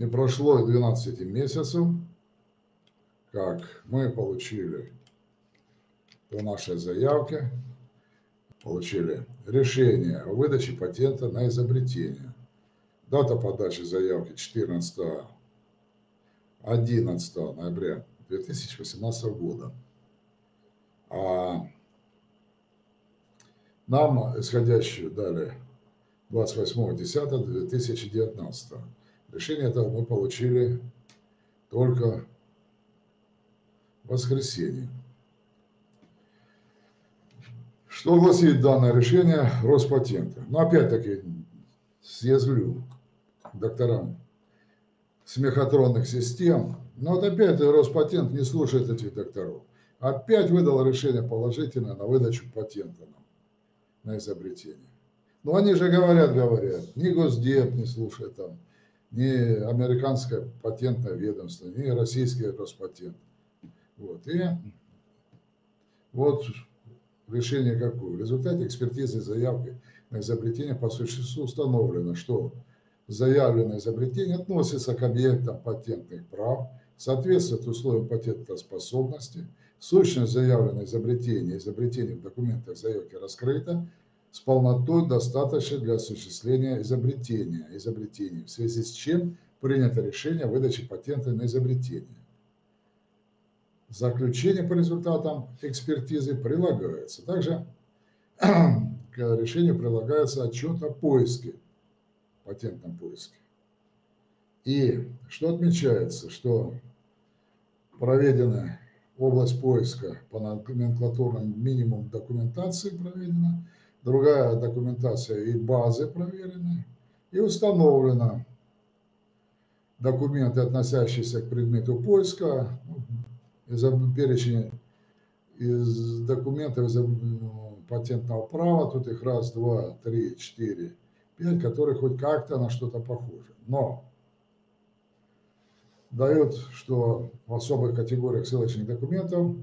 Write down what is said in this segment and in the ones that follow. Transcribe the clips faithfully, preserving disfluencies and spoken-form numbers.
Не прошло и двенадцати месяцев, как мы получили по нашей заявке, получили решение о выдаче патента на изобретение. Дата подачи заявки четырнадцатое одиннадцатое ноября две тысячи восемнадцатого года. А нам исходящую дали двадцать восьмое десятое две тысячи девятнадцатого. Решение этого мы получили только в воскресенье. Что гласит данное решение Роспатента? Но опять-таки съязвлю докторам смехотронных систем. Но вот опять Роспатент не слушает этих докторов. Опять выдал решение положительное на выдачу патента нам, на изобретение. Но они же говорят, говорят, ни Госдеп не слушает там, ни американское патентное ведомство, ни российский Роспатент. Вот. И вот решение какое. В результате экспертизы заявки на изобретение по существу установлено, что заявленное изобретение относится к объектам патентных прав, соответствует условиям патентоспособности, сущность заявленного изобретения, изобретение в документах заявки раскрыта, с полнотой достаточно для осуществления изобретения, изобретений, в связи с чем принято решение о выдаче патента на изобретение. Заключение по результатам экспертизы прилагается. Также к решению прилагается отчет о поиске, патентном поиске. И что отмечается, что проведена область поиска по номенклатурному минимуму документации проведена, другая документация и базы проверены, и установлено документы, относящиеся к предмету поиска, перечень из документов из патентного права, тут их раз, два, три, четыре, пять, которые хоть как-то на что-то похожи. Но дают, что в особых категориях ссылочных документов,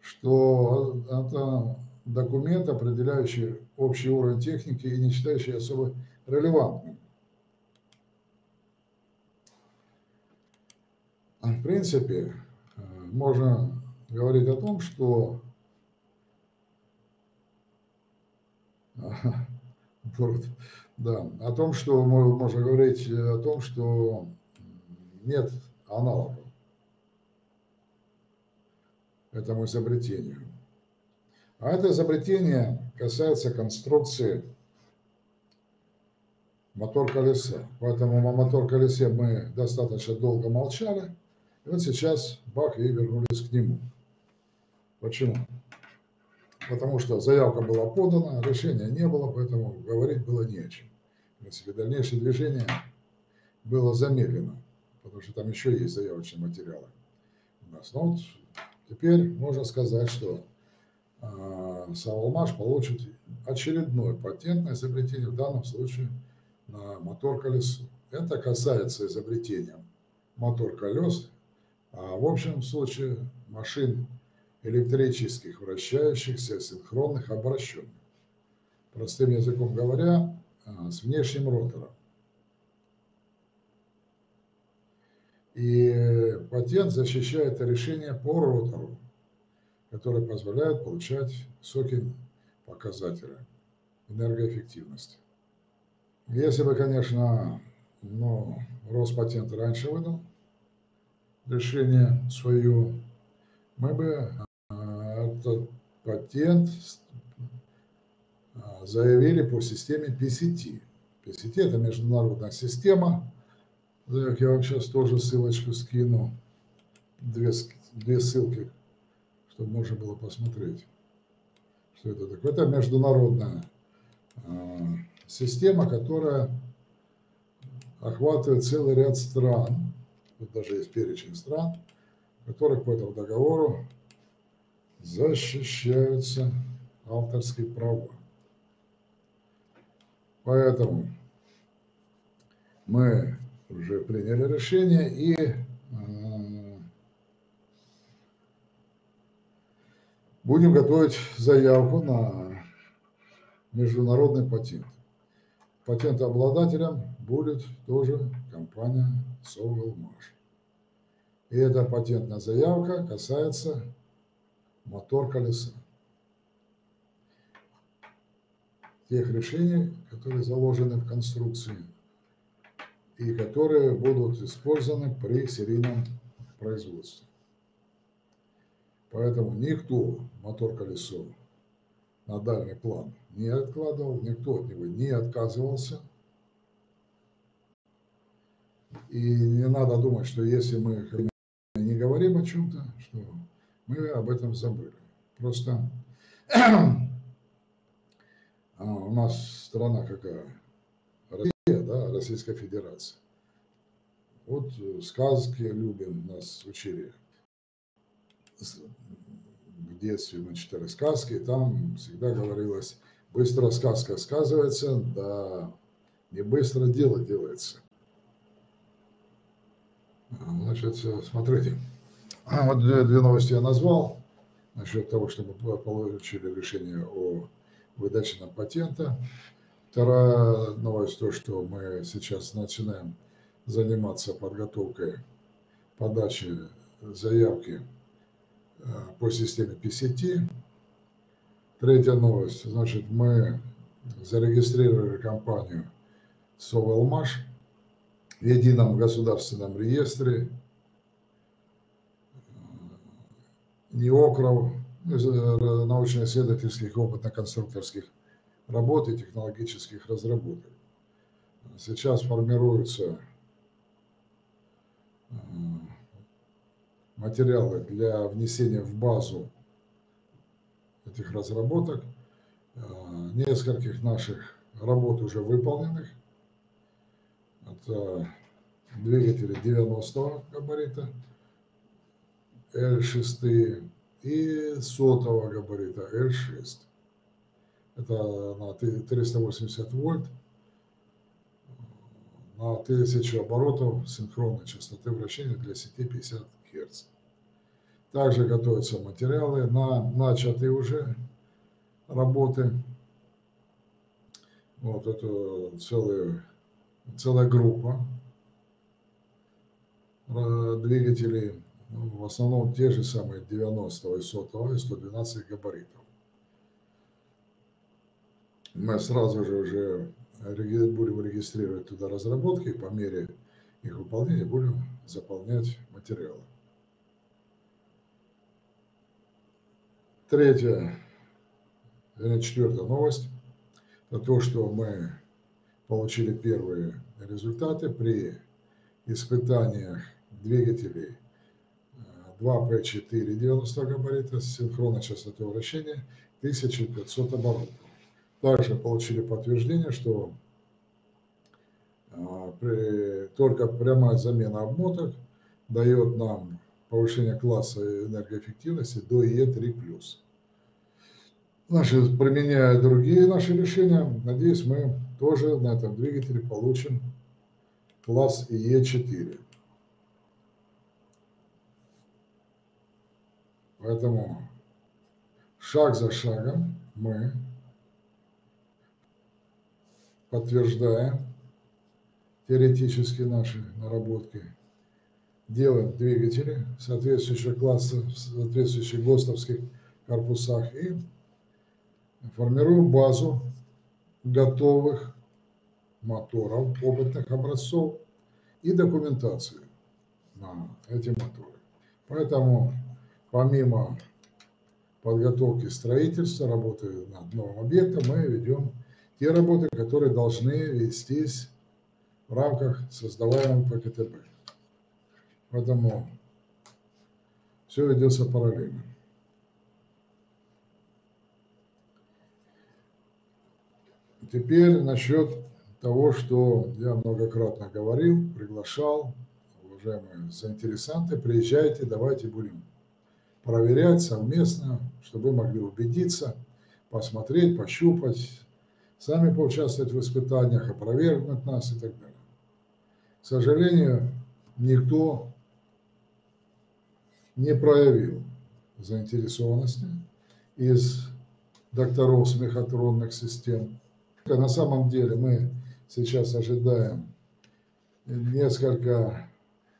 что это документ, определяющий общий уровень техники и не считающий особо релевантным. В принципе, можно говорить о том, что да, о том, что можно говорить о том, что нет аналогов этому изобретению. А это изобретение касается конструкции мотор-колеса. Поэтому о мотор-колесе мы достаточно долго молчали. И вот сейчас бах, и вернулись к нему. Почему? Потому что заявка была подана, решения не было, поэтому говорить было не о чем. В принципе, дальнейшее движение было замедлено, потому что там еще есть заявочные материалы у нас. Но вот теперь можно сказать, что СовЭлМаш получит очередное патентное изобретение, в данном случае на мотор-колесо. Это касается изобретения мотор-колес, а в общем случае машин электрических, вращающихся, синхронных, обращенных. Простым языком говоря, с внешним ротором. И патент защищает решение по ротору, которые позволяют получать высокие показатели энергоэффективности. Если бы, конечно, ну, Роспатент раньше выдал решение свое, мы бы этот патент заявили по системе пи си ти. пи си ти – это международная система, я вам сейчас тоже ссылочку скину, две, две ссылки, чтобы можно было посмотреть, что это такое. Это международная э, система, которая охватывает целый ряд стран. Вот даже есть перечень стран, которых по этому договору защищаются авторские права. Поэтому мы уже приняли решение и э, будем готовить заявку на международный патент. патентообладателем будет тоже компания СовЭлМаш. И эта патентная заявка касается мотор колеса. Тех решений, которые заложены в конструкции и которые будут использованы при серийном производстве. Поэтому никто мотор-колесо на дальний план не откладывал, никто от него не отказывался. И не надо думать, что если мы не говорим о чем-то, что мы об этом забыли. Просто у нас страна какая? Россия, да? Российская Федерация. Вот сказки любим, нас учили. В детстве мы читали сказки, там всегда говорилось, быстро сказка сказывается, да не быстро дело делается. Значит, смотрите, вот две новости я назвал, насчет того, что мы получили решение о выдаче нам патента. Вторая новость, то, что мы сейчас начинаем заниматься подготовкой подачи заявки по системе пи си ти. Третья новость, значит, мы зарегистрировали компанию СовЭлМаш в едином государственном реестре НИОКРТР, научно-исследовательских, опытно-конструкторских работ и технологических разработок. Сейчас формируются материалы для внесения в базу этих разработок. Нескольких наших работ уже выполненных. Это двигатели девяностого габарита, эль шесть и сотого габарита эль шесть. Это на триста восемьдесят вольт, на тысячу оборотов синхронной частоты вращения для сети пятьдесят герц. Также готовятся материалы на начатые уже работы. Вот это целая, целая группа двигателей. В основном те же самые девяностого и сотого и сто двенадцать габаритов. Мы сразу же уже будем регистрировать туда разработки и по мере их выполнения будем заполнять материалы. Третья, или четвертая новость, это то, что мы получили первые результаты при испытаниях двигателей два пэ четыре девяностого габарита с синхронной частотой вращения тысяча пятьсот оборотов. Также получили подтверждение, что при, только прямая замена обмоток дает нам повышение класса энергоэффективности до и три плюс. Наши, применяя другие наши решения, надеюсь, мы тоже на этом двигателе получим класс и четыре. Поэтому шаг за шагом мы подтверждаем теоретически наши наработки, делаем двигатели соответствующих классов, соответствующих ГОСТовских корпусах и формируем базу готовых моторов, опытных образцов и документации на эти моторы. Поэтому помимо подготовки строительства, работы над новым объектом, мы ведем те работы, которые должны вестись в рамках создаваемого пэ ка тэ бэ. Поэтому все ведется параллельно. Теперь насчет того, что я многократно говорил, приглашал, уважаемые заинтересанты, приезжайте, давайте будем проверять совместно, чтобы вы могли убедиться, посмотреть, пощупать, сами поучаствовать в испытаниях, опровергнуть нас и так далее. К сожалению, никто не проявил заинтересованности из докторов смехотронных систем. На самом деле мы сейчас ожидаем несколько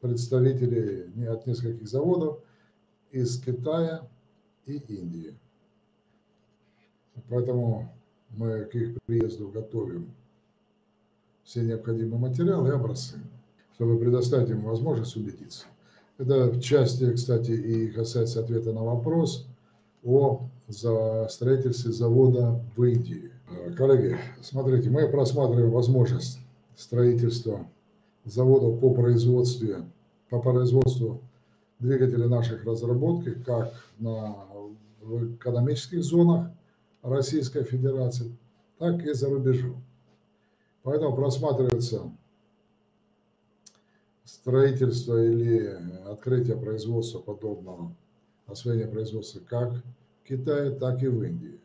представителей от нескольких заводов из Китая и Индии. Поэтому мы к их приезду готовим все необходимые материалы и образцы, чтобы предоставить им возможность убедиться. Это в части, кстати, и касается ответа на вопрос о строительстве завода в Индии. Коллеги, смотрите, мы просматриваем возможность строительства заводов по производству, по производству двигателей наших разработок как на, в экономических зонах Российской Федерации, так и за рубежом. Поэтому просматривается строительство или открытие производства подобного, освоение производства как в Китае, так и в Индии.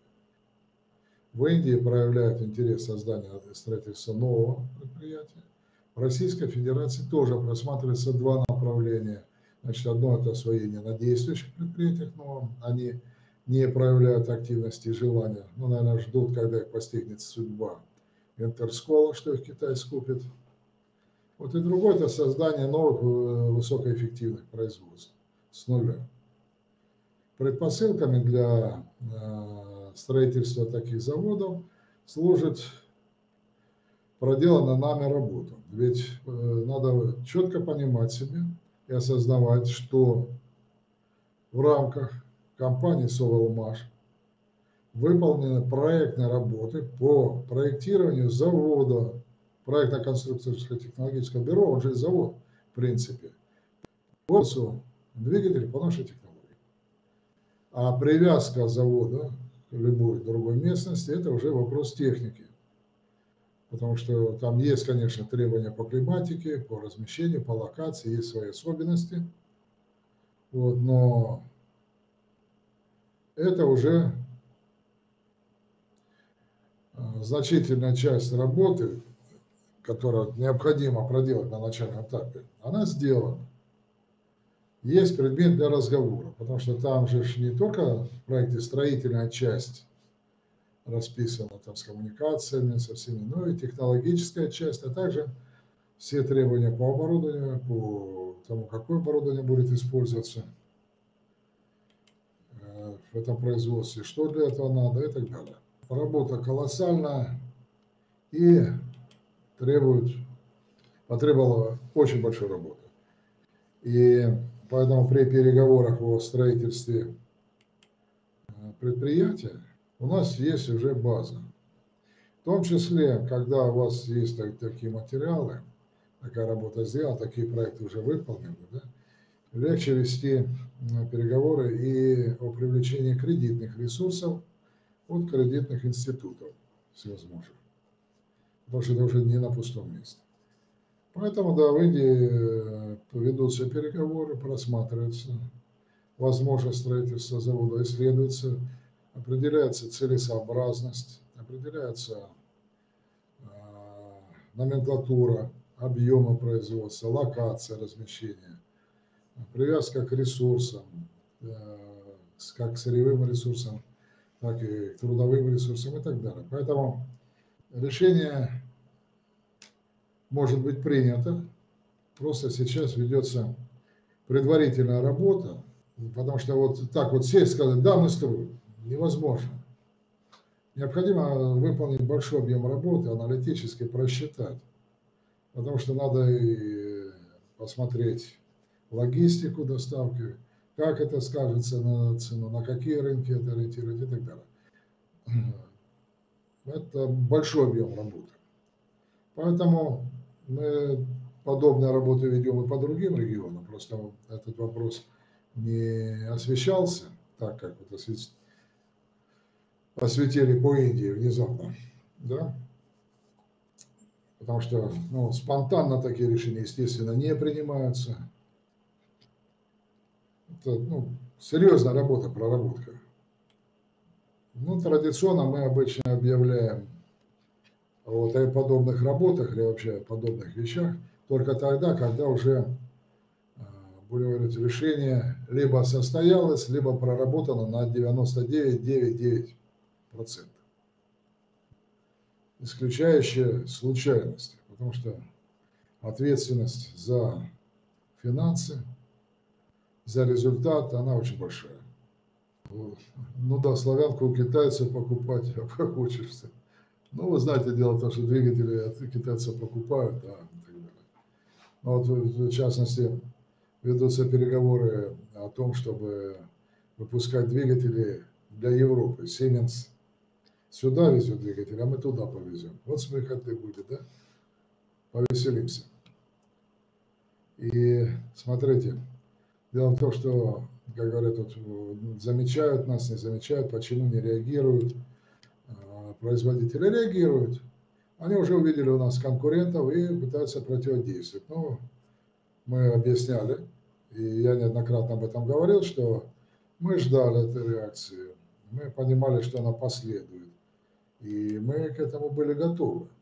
В Индии проявляют интерес создания строительства нового предприятия. В Российской Федерации тоже просматриваются два направления. Значит, одно – это освоение на действующих предприятиях, но они не проявляют активности и желания. Ну, наверное, ждут, когда их постигнет судьба Интерскола, что их Китай скупит. Вот и другое – это создание новых высокоэффективных производств с нуля. Предпосылками для строительства таких заводов служит проделанная нами работа. Ведь надо четко понимать себе и осознавать, что в рамках компании СовЭлМаш выполнены проектные работы по проектированию завода, проектно-конструкторского технологического бюро, он же завод, в принципе, по двигателю по нашей технологии. А привязка завода к любой другой местности – это уже вопрос техники. Потому что там есть, конечно, требования по климатике, по размещению, по локации, есть свои особенности. Вот, но это уже значительная часть работы, которую необходимо проделать на начальном этапе, она сделана. Есть предмет для разговора, потому что там же не только в проекте строительная часть расписано там с коммуникациями, со всеми, но и технологическая часть, а также все требования по оборудованию, по тому, какое оборудование будет использоваться в этом производстве, что для этого надо и так далее. Работа колоссальная и требует, потребовала очень большой работы. И поэтому при переговорах о строительстве предприятия у нас есть уже база. В том числе, когда у вас есть так, такие материалы, такая работа сделана, такие проекты уже выполнены, да, легче вести переговоры и о привлечении кредитных ресурсов от кредитных институтов всевозможных. Потому что это уже не на пустом месте. Поэтому, да, в Индии ведутся переговоры, просматриваются возможность строительства завода, исследуется, определяется целесообразность, определяется э, номенклатура, объема производства, локация размещения, привязка к ресурсам, э, как к сырьевым ресурсам, так и к трудовым ресурсам и так далее. Поэтому решение может быть принято, просто сейчас ведется предварительная работа, потому что вот так вот сесть и сказать, да, мы строим, невозможно. Необходимо выполнить большой объем работы, аналитически просчитать, потому что надо и посмотреть логистику доставки, как это скажется на цену, на какие рынки это ориентировать и так далее. Это большой объем работы. Поэтому мы подобные работы ведем и по другим регионам, просто этот вопрос не освещался, так как вот освещ... осветили по Индии внезапно, да? Потому что ну, спонтанно такие решения, естественно, не принимаются. Это ну, серьезная работа, проработка. Ну, традиционно мы обычно объявляем вот о подобных работах или вообще о подобных вещах только тогда, когда уже, будем говорить, решение либо состоялось, либо проработано на девяносто девять и девять десятых процента. исключающая случайности, потому что ответственность за финансы, за результат, она очень большая. Вот. Ну да, славянку у китайцев покупать, а как учишься. Ну, вы знаете, дело в том, что двигатели от китайцев покупают, да, и так далее. Но вот, в частности, ведутся переговоры о том, чтобы выпускать двигатели для Европы. Сименс сюда везет двигатель, а мы туда повезем. Вот смехоты будет, да? Повеселимся. И смотрите, дело в том, что, как говорят, вот, замечают нас, не замечают, почему не реагируют. Производители реагируют. Они уже увидели у нас конкурентов и пытаются противодействовать. Ну, мы объясняли, и я неоднократно об этом говорил, что мы ждали этой реакции. Мы понимали, что она последует. И мы к этому были готовы.